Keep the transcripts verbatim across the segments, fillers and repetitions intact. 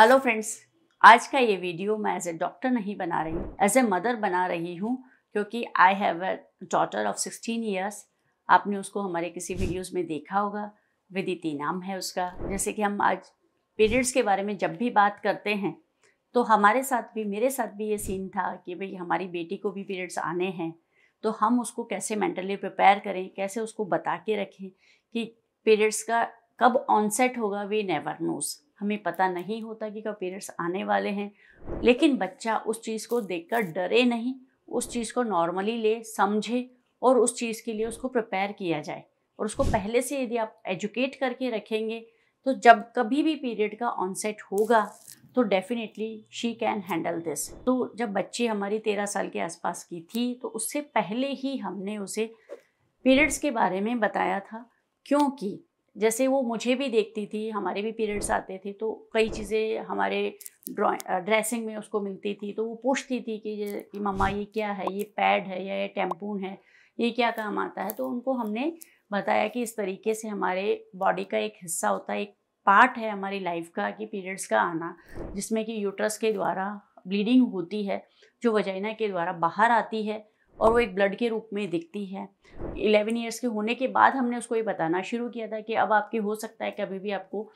Hello friends, आज का ये वीडियो मैं एज ए डॉक्टर नहीं बना रही हूँ, एज ए मदर बना रही हूँ क्योंकि I have a daughter of sixteen years. आपने उसको हमारे किसी वीडियोस में देखा होगा, विदिति नाम है उसका। जैसे कि हम आज पीरियड्स के बारे में जब भी बात करते हैं तो हमारे साथ भी, मेरे साथ भी ये सीन था कि भाई हमारी बेटी को भी पीरियड्स आने हैं, तो हम उसको कैसे मेंटली प्रिपेयर करें, कैसे उसको बता के रखें कि पीरियड्स का कब ऑनसेट होगा। वी नेवर नोज़, हमें पता नहीं होता कि कब पीरियड्स आने वाले हैं, लेकिन बच्चा उस चीज़ को देखकर डरे नहीं, उस चीज़ को नॉर्मली ले, समझे और उस चीज़ के लिए उसको प्रिपेयर किया जाए। और उसको पहले से यदि आप एजुकेट करके रखेंगे तो जब कभी भी पीरियड का ऑनसेट होगा तो definitely she can handle this. तो जब बच्ची हमारी तेरह साल के आसपास की थी तो उससे पहले ही हमने उसे पीरियड्स के बारे में बताया था, क्योंकि जैसे वो मुझे भी देखती थी, हमारे भी पीरियड्स आते थे तो कई चीज़ें हमारे ड्रॉइंग ड्रेसिंग में उसको मिलती थी, तो वो पूछती थी कि कि मम्मा ये क्या है, ये पैड है या ये टैम्पून है, ये क्या काम आता है। तो उनको हमने बताया कि इस तरीके से हमारे बॉडी का एक हिस्सा होता है, एक पार्ट है हमारी लाइफ का कि पीरियड्स का आना, जिसमें कि यूट्रस के द्वारा ब्लीडिंग होती है जो वजाइना के द्वारा बाहर आती है और वो एक ब्लड के रूप में दिखती है। इलेवन इयर्स के होने के बाद हमने उसको ये बताना शुरू किया था कि अब आपके हो सकता है कभी भी आपको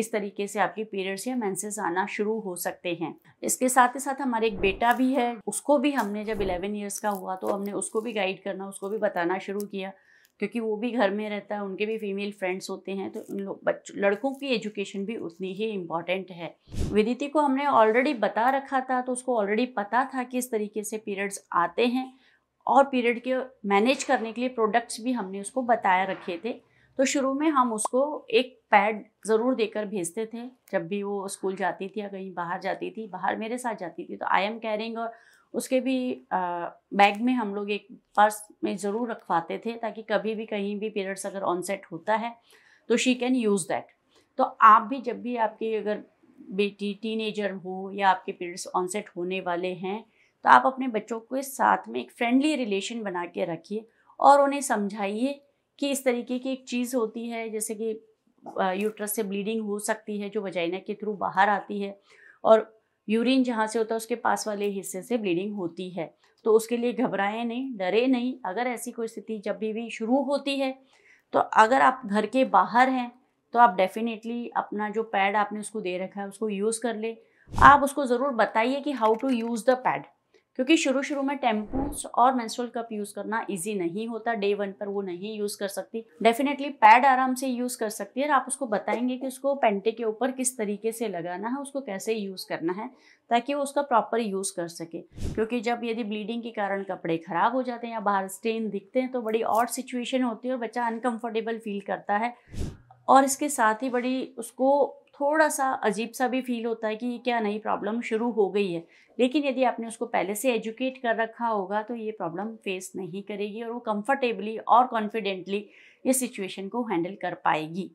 इस तरीके से आपके पीरियड्स या मेंसेस आना शुरू हो सकते हैं। इसके साथ ही साथ हमारे एक बेटा भी है, उसको भी हमने जब इलेवन इयर्स का हुआ तो हमने उसको भी गाइड करना, उसको भी बताना शुरू किया, क्योंकि वो भी घर में रहता है, उनके भी फीमेल फ्रेंड्स होते हैं, तो उन लोग बच्चों लड़कों की एजुकेशन भी उतनी ही इम्पॉर्टेंट है। विदिति को हमने ऑलरेडी बता रखा था, तो उसको ऑलरेडी पता था कि इस तरीके से पीरियड्स आते हैं और पीरियड के मैनेज करने के लिए प्रोडक्ट्स भी हमने उसको बताया रखे थे। तो शुरू में हम उसको एक पैड ज़रूर देकर भेजते थे जब भी वो स्कूल जाती थी या कहीं बाहर जाती थी। बाहर मेरे साथ जाती थी तो आई एम कैरिंग और उसके भी आ, बैग में हम लोग एक पर्स में ज़रूर रखवाते थे, ताकि कभी भी कहीं भी पीरियड्स अगर ऑनसेट होता है तो शी कैन यूज़ दैट। तो आप भी जब भी आपकी अगर बेटी टीनेजर हो या आपके पीरियड्स ऑनसेट होने वाले हैं तो आप अपने बच्चों के साथ में एक फ्रेंडली रिलेशन बना के रखिए और उन्हें समझाइए कि इस तरीके की एक चीज़ होती है, जैसे कि यूट्रस से ब्लीडिंग हो सकती है जो वजाइना के थ्रू बाहर आती है, और यूरिन जहाँ से होता है उसके पास वाले हिस्से से ब्लीडिंग होती है। तो उसके लिए घबराएं नहीं, डरे नहीं। अगर ऐसी कोई स्थिति जब भी भी शुरू होती है तो अगर आप घर के बाहर हैं तो आप डेफिनेटली अपना जो पैड आपने उसको दे रखा है उसको यूज़ कर ले। आप उसको ज़रूर बताइए कि how to use the pad, क्योंकि शुरू शुरू में टैम्पून्स और मेंस्ट्रुअल कप यूज़ करना इजी नहीं होता। डे वन पर वो नहीं यूज़ कर सकती, डेफिनेटली पैड आराम से यूज़ कर सकती है। और आप उसको बताएंगे कि उसको पेंटे के ऊपर किस तरीके से लगाना है, उसको कैसे यूज़ करना है, ताकि वो उसका प्रॉपर यूज़ कर सके। क्योंकि जब यदि ब्लीडिंग के कारण कपड़े ख़राब हो जाते हैं या बाहर स्टेन दिखते हैं तो बड़ी ऑड सिचुएशन होती है और बच्चा अनकम्फर्टेबल फील करता है, और इसके साथ ही बड़ी उसको थोड़ा सा अजीब सा भी फील होता है कि क्या नई प्रॉब्लम शुरू हो गई है। लेकिन यदि आपने उसको पहले से एजुकेट कर रखा होगा तो ये प्रॉब्लम फेस नहीं करेगी और वो कंफर्टेबली और कॉन्फिडेंटली इस सिचुएशन को हैंडल कर पाएगी।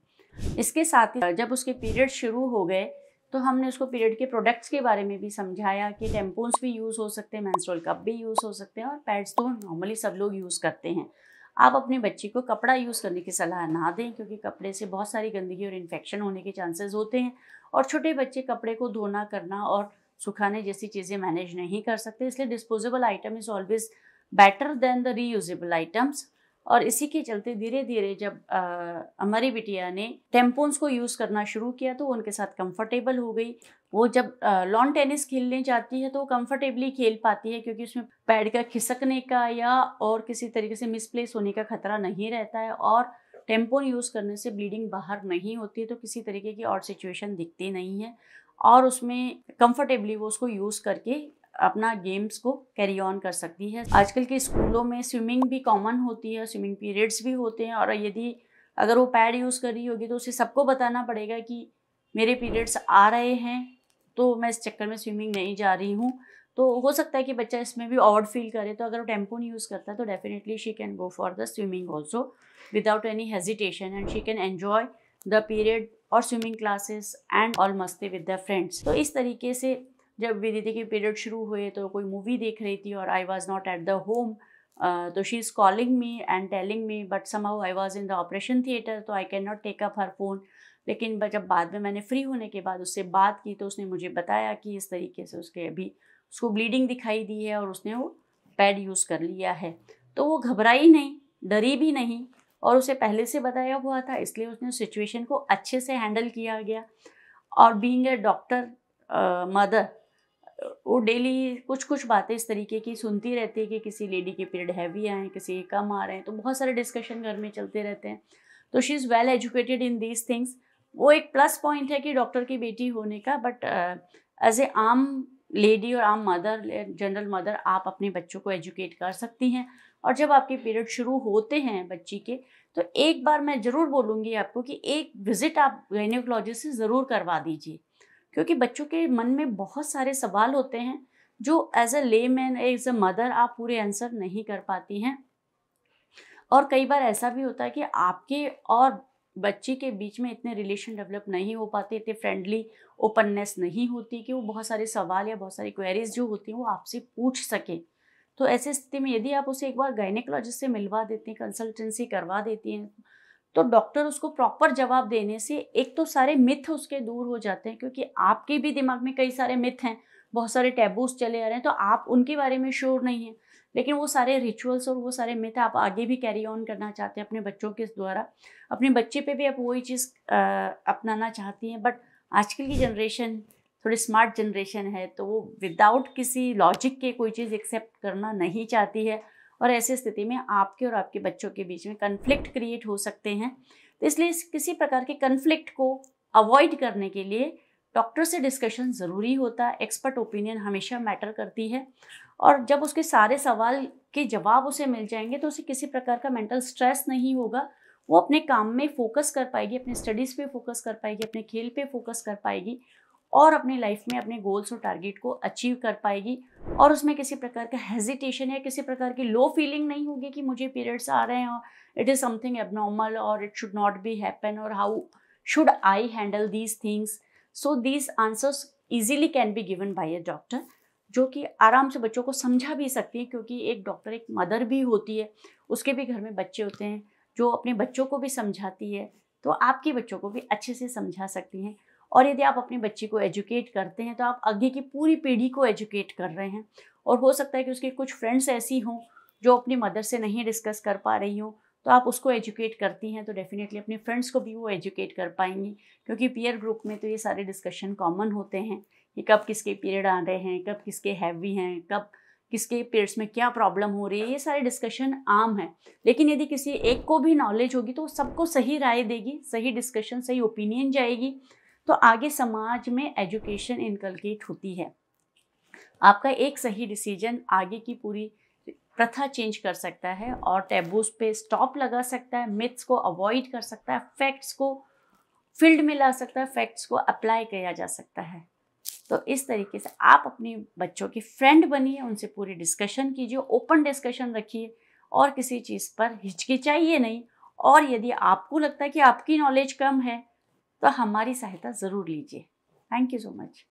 इसके साथ ही जब उसके पीरियड शुरू हो गए तो हमने उसको पीरियड के प्रोडक्ट्स के बारे में भी समझाया कि टैम्पून्स भी यूज़ हो सकते हैं, मेंस्ट्रुअल कप भी यूज़ हो सकते हैं, और पैड्स तो नॉर्मली सब लोग यूज़ करते हैं। आप अपने बच्ची को कपड़ा यूज़ करने की सलाह ना दें, क्योंकि कपड़े से बहुत सारी गंदगी और इन्फेक्शन होने के चांसेस होते हैं, और छोटे बच्चे कपड़े को धोना, करना और सुखाने जैसी चीज़ें मैनेज नहीं कर सकते। इसलिए disposable item is always better than the reusable items. और इसी के चलते धीरे धीरे जब हमारी बिटिया ने टैम्पून्स को यूज़ करना शुरू किया तो उनके साथ कंफर्टेबल हो गई। वो जब लॉन टेनिस खेलने जाती है तो वो कंफर्टेबली खेल पाती है, क्योंकि उसमें पैड का खिसकने का या और किसी तरीके से मिसप्लेस होने का खतरा नहीं रहता है, और टैम्पून यूज़ करने से ब्लीडिंग बाहर नहीं होती है, तो किसी तरीके की और सिचुएशन दिखती नहीं है, और उसमें कंफर्टेबली वो उसको यूज़ करके अपना गेम्स को कैरी ऑन कर सकती है। आजकल के स्कूलों में स्विमिंग भी कॉमन होती है, स्विमिंग पीरियड्स भी होते हैं, और यदि अगर वो पैड यूज़ कर रही होगी तो उसे सबको बताना पड़ेगा कि मेरे पीरियड्स आ रहे हैं तो मैं इस चक्कर में स्विमिंग नहीं जा रही हूँ। तो हो सकता है कि बच्चा इसमें भी ऑड फील करे, तो अगर वो टैम्पून यूज़ करता है तो definitely she can go for the swimming also without any hesitation, and she can enjoy the period और स्विमिंग क्लासेस एंड ऑल मस्ती विद द फ्रेंड्स। तो इस तरीके से जब विदिति के पीरियड शुरू हुए तो कोई मूवी देख रही थी और I was not at the home, तो she is calling me and telling me, but somehow I was in the operation theatre, तो I can not take up her phone. लेकिन जब बाद में मैंने फ्री होने के बाद उससे बात की तो उसने मुझे बताया कि इस तरीके से उसके अभी उसको ब्लीडिंग दिखाई दी है और उसने वो पैड यूज़ कर लिया है। तो वो घबराई नहीं, डरी भी नहीं और उसे पहले से बताया हुआ था, इसलिए उसने उस सिचुएशन को अच्छे से हैंडल किया गया। और बीइंग अ डॉक्टर मदर, वो डेली कुछ कुछ बातें इस तरीके की सुनती रहती है कि किसी लेडी के पीरियड हैवी आए हैं, किसी के कम आ रहे हैं, तो बहुत सारे डिस्कशन घर में चलते रहते हैं। तो she is well educated in these things. वो एक प्लस पॉइंट है कि डॉक्टर की बेटी होने का, बट एज ए आम लेडी और आम मदर, जनरल मदर, आप अपने बच्चों को एजुकेट कर सकती हैं। और जब आपके पीरियड शुरू होते हैं बच्ची के, तो एक बार मैं ज़रूर बोलूँगी आपको कि एक विज़िट आप गायनेकोलॉजिस्ट से ज़रूर करवा दीजिए, क्योंकि बच्चों के मन में बहुत सारे सवाल होते हैं जो as a layman, as a mother आप पूरे आंसर नहीं कर पाती हैं। और कई बार ऐसा भी होता है कि आपके और बच्ची के बीच में इतने रिलेशन डेवलप नहीं हो पाते, इतने फ्रेंडली ओपननेस नहीं होती कि वो बहुत सारे सवाल या बहुत सारी क्वेरीज जो होती हैं वो आपसे पूछ सके। तो ऐसे स्थिति में यदि आप उसे एक बार गायनेकोलॉजिस्ट से मिलवा देती हैं, कंसल्टेंसी करवा देती हैं, तो डॉक्टर उसको प्रॉपर जवाब देने से एक तो सारे मिथ उसके दूर हो जाते हैं, क्योंकि आपके भी दिमाग में कई सारे मिथ हैं, बहुत सारे टैबूज चले आ रहे हैं, तो आप उनके बारे में श्योर नहीं हैं, लेकिन वो सारे रिचुअल्स और वो सारे मिथ आप आगे भी कैरी ऑन करना चाहते हैं अपने बच्चों के द्वारा, अपने बच्चे पे भी आप वही चीज़ अपनाना चाहती हैं। बट आजकल की जनरेशन थोड़ी स्मार्ट जनरेशन है, तो वो विदाउट किसी लॉजिक के कोई चीज़ एक्सेप्ट करना नहीं चाहती है, और ऐसी स्थिति में आपके और आपके बच्चों के बीच में कन्फ्लिक्ट क्रिएट हो सकते हैं। तो इसलिए इस किसी प्रकार के कन्फ्लिक्ट को अवॉइड करने के लिए डॉक्टर से डिस्कशन ज़रूरी होता है। एक्सपर्ट ओपिनियन हमेशा मैटर करती है, और जब उसके सारे सवाल के जवाब उसे मिल जाएंगे तो उसे किसी प्रकार का मेंटल स्ट्रेस नहीं होगा, वो अपने काम में फोकस कर पाएगी, अपने स्टडीज़ पे फोकस कर पाएगी, अपने खेल पे फोकस कर पाएगी और अपनी लाइफ में अपने गोल्स और टारगेट को अचीव कर पाएगी। और उसमें किसी प्रकार का हेजिटेशन या किसी प्रकार की लो फीलिंग नहीं होगी कि मुझे पीरियड्स आ रहे हैं और इट इज़ समथिंग एबनॉर्मल और it should not be happen और how should I handle these things. So these answers easily can be given by a doctor, जो कि आराम से बच्चों को समझा भी सकती है, क्योंकि एक डॉक्टर एक मदर भी होती है, उसके भी घर में बच्चे होते हैं, जो अपने बच्चों को भी समझाती है, तो आपके बच्चों को भी अच्छे से समझा सकती हैं। और यदि आप अपने बच्चे को एजुकेट करते हैं तो आप आगे की पूरी पीढ़ी को एजुकेट कर रहे हैं, और हो सकता है कि उसके कुछ फ्रेंड्स ऐसी हों जो अपनी मदर से नहीं डिस्कस कर पा रही हों, तो आप उसको एजुकेट करती हैं तो डेफिनेटली अपने फ्रेंड्स को भी वो एजुकेट कर पाएंगी, क्योंकि पीयर ग्रुप में तो ये सारे डिस्कशन कॉमन होते हैं कि कब किसके पीरियड आ रहे हैं, कब किसके हैवी हैं, कब किसके पीरियड्स में क्या प्रॉब्लम हो रही है, ये सारे डिस्कशन आम है। लेकिन यदि किसी एक को भी नॉलेज होगी तो सबको सही राय देगी, सही डिस्कशन, सही ओपिनियन जाएगी, तो आगे समाज में एजुकेशन इनकलकेट होती है। आपका एक सही डिसीजन आगे की पूरी प्रथा चेंज कर सकता है और टैबूज पे स्टॉप लगा सकता है, मिथ्स को अवॉइड कर सकता है, फैक्ट्स को फील्ड में ला सकता है, फैक्ट्स को अप्लाई किया जा सकता है। तो इस तरीके से आप अपने बच्चों की फ्रेंड बनिए, उनसे पूरी डिस्कशन कीजिए, ओपन डिस्कशन रखिए और किसी चीज़ पर हिचकिचाइए नहीं। और यदि आपको लगता है कि आपकी नॉलेज कम है तो हमारी सहायता ज़रूर लीजिए। Thank you so much.